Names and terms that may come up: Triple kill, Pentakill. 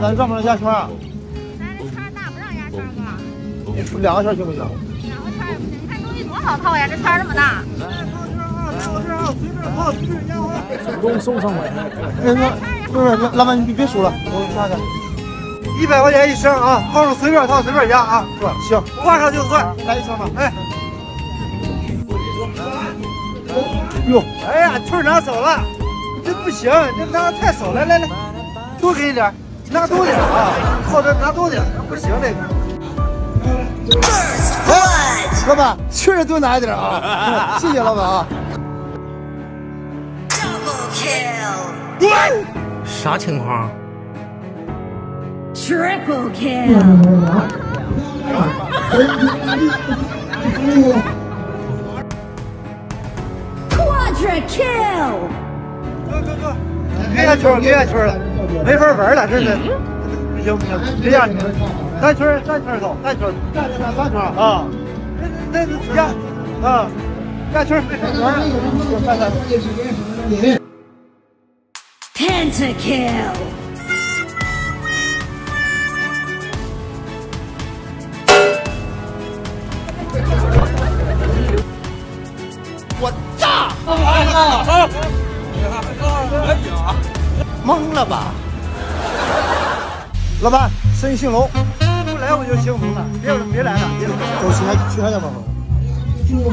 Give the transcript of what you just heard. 咱转不转下圈啊？咱这圈大，不让压圈吧？两个圈行不行？两个圈不行，你看中医多少套呀？这圈这么大。我给你送上来。不是，老板你别数了，我看看。100块钱一升啊，号数随便套随便压啊。行，挂上就算。来一升吧，哎。 哟，哎呀，腿拿手了，这不行，这拿太手了，来，多给一点，拿多点啊，靠这拿多点，不行这个。老板，确实多拿一点啊，谢谢老板啊。啥情况 ？Triple kill。 kill！ 哥，别下圈了，别下圈了，没法玩了，真的，不行，别下去了，单圈走，单圈啊，那压啊，下圈没法玩了，看。Pentakill！ 我炸！ 懵了吧？老板，生意兴隆，不来我就兴隆了，别来了，走，去海景吧。